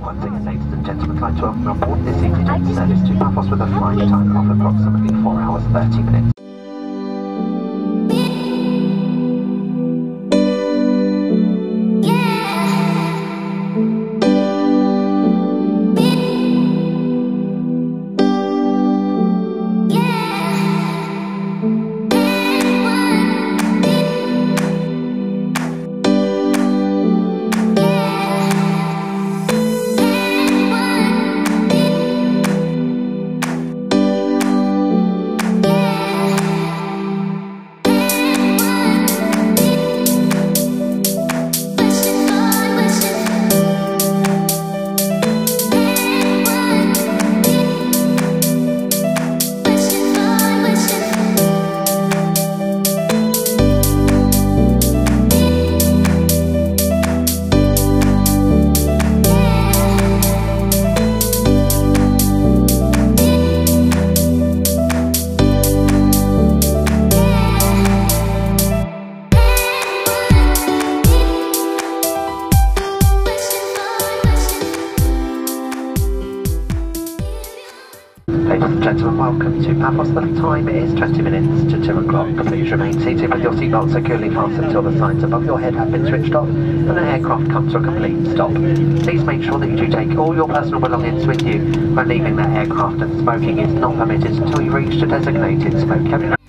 Once again, ladies and gentlemen, I'd like to welcome you on board this evening service to Paphos with a flight time of approximately 4 hours 30 minutes. Ladies and gentlemen, welcome to Paphos. The time is 20 minutes to 2 o'clock. Please remain seated with your seatbelt securely fastened until the sights above your head have been switched off and the aircraft comes to a complete stop. Please make sure that you do take all your personal belongings with you when leaving the aircraft, and smoking is not permitted until you reach the designated smoke area.